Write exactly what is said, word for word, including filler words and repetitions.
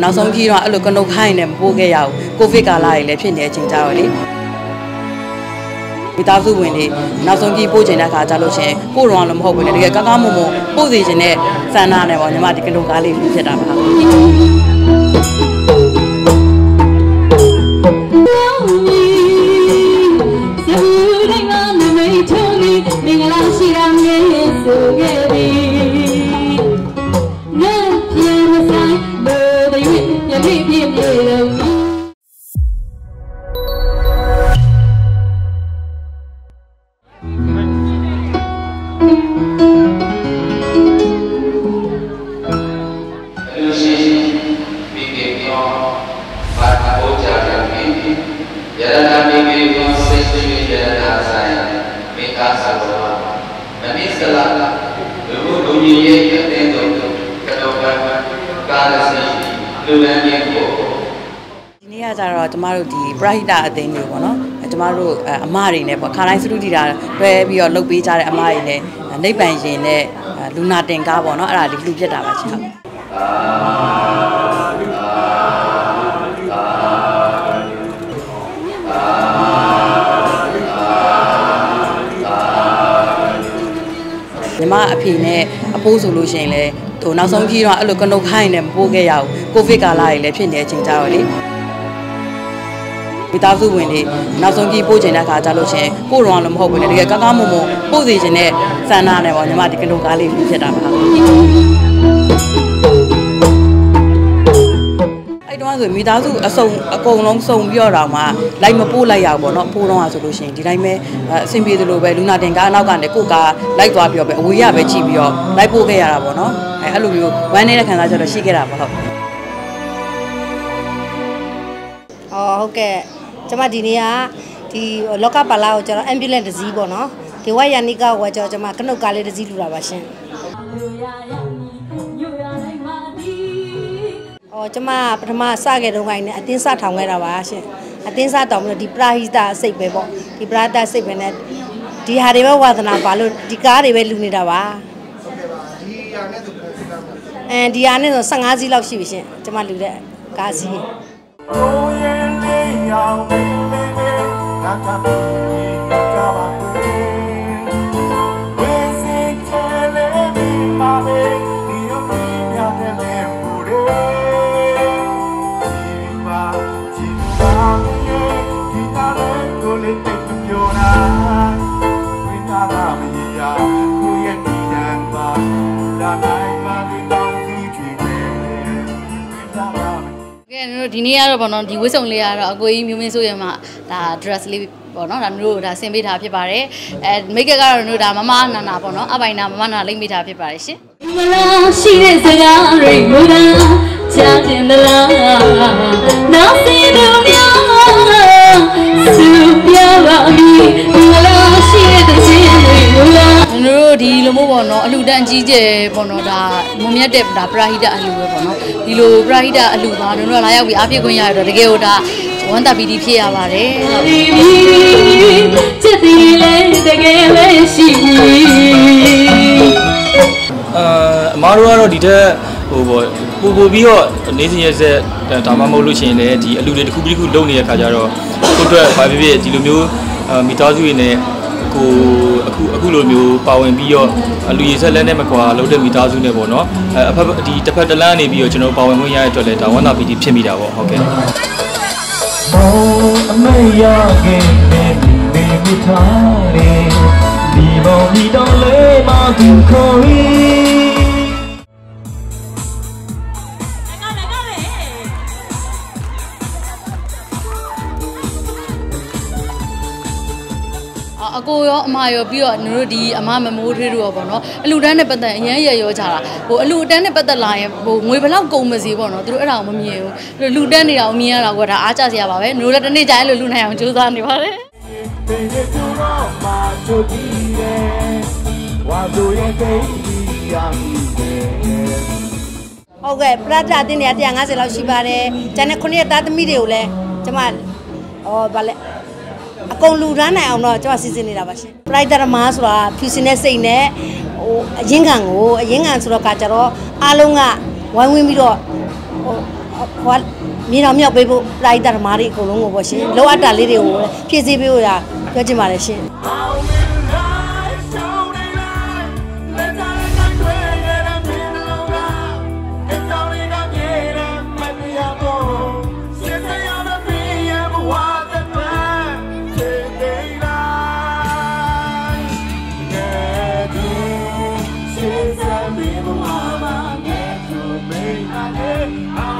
nó xong khi nó được con đâu hay này vô cái giàu Covid cả lại lấy phiền để chỉnh chào đi vì tao du buồn đi nó xong khi bố chỉnh đã cả trả lô chỉnh bố rồi làm hậu buồn này cái các con mồm bố gì chỉnh này sao nào này bọn nhà mà thì cái đâu cả liền chỉnh đã phải đã đến nhiều quá nó, chúng ta rồi amari này, khán giả chúng tôi đã về bây giờ lúc bây giờ amari này, để bây giờ này, luôn nát đến cả bọn nó là đi lúc giờ đã bắt chậm. Nhưng mà phi này, bố solution này, tụi nó xong khi nó lúc con đâu hay này, bố cái giàu, Covid cả lại lấy chuyện để chỉnh chào đi. Vì tao du buồn đi nó xong khi bố chỉnh đã cả trả lô chỉnh bố rồi làm hậu buồn này cái các con mồm bố gì chỉnh này sao nào này bọn nhà mà thì cái đâu cả liền chỉnh đã phải ai đó rồi vì tao du xong con nó xong bây giờ làm mà lấy mà bố lấy giàu bọn nó bố nó solution thì lấy mấy xin biết rồi bây lúc nào đến cả nào cả để cô cả lấy tòa biểu bây bây giờ bây chỉ bây giờ lấy bố cái là bọn nó ai lúc bây giờ vậy này là khán giả cho nó xí cái là phải ờ ok chúng ta đi nha thì lúc các bà lao cho nó ambulance gì bọn nó thì quay ra đi câu qua cho chúng ta cái nấu cà lê gì luôn là bác sĩ ờ chúng ta phải mà sao cái đồ này này tin sao thằng này là bác sĩ tin sao thằng này đi prahita xịt về bọn đi prahita xịt về này đi hà đi vào qua thằng nào vào luôn đi cá đi về luôn đi đâu à đi anh ấy rồi sang anh gì lao xịt bác sĩ chúng ta luôn đấy cá gì thì nia rồi bọn nó thì cuối sông liền rồi cô ấy miêu miêu rồi mà ta dress liền bọn nó làm luôn ta xem biết thà phía bà đấy mấy cái cái rồi ta mama na na bọn nó à bài na mama na lên biết thà phía bà đấy chứ rồi thì lúc mua bọn nó lụt đạn chỉ để bọn nó đã mua miếng đẹp đã prahida lụt bọn nó đi lụt prahida lụt mà nó là ai bị áp lực nhà rồi cái đó hoàn toàn bị đi phía vào đấy mà rồi nó đi đó bố bố biết họ nên như thế tao mà mua lụt trên này thì lụt này cũng bị cũng đâu này cả giờ rồi cũng được phải biết thì lụt nhiều mình tao duy này cô cô cô luôn nhiều bao em bây giờ lười sẽ lên đây mà qua lâu đây mình ta du này bọn nó đi tập hợp là này bây giờ cho nó bao em muốn nhảy trở lại tao vẫn là bị đi xem bị đau ok Cô ở mai ở bia nửa đi, mà mình mua thì được bọn nó. Lúc đấy này bắt đầu nhớ gì rồi chả, lúc đấy này bắt đầu lại, người bắt đầu cùng mà gì bọn nó, tụi nó làm mình nhiều. Rồi lúc đấy này làm nhiều là gọi là ác cha gì à bà ấy, nửa đấy này trái rồi lúc này làm chú gian thì bà đấy. Ok, Prada thì nhà tiếng Anh sẽ làm gì bà đấy, cho nên con nhà ta thì điều lệ, cho mà, oh bà lệ. Con lú ra này ông nói cho bà xin xin đi ra bác sĩ. Phải ra mà sửa, phi sinh này sinh này, riêng hàng, riêng hàng sửa cá chép đó, alo ngà, ngoài ngoài mi đó, hoặc mi làm nhiều bê bô, phải ra mà đi con lú bác sĩ, lâu ăn đại lý điều, phi gì biểu ra, cho chị mà đấy xin. It's a little while I get to me.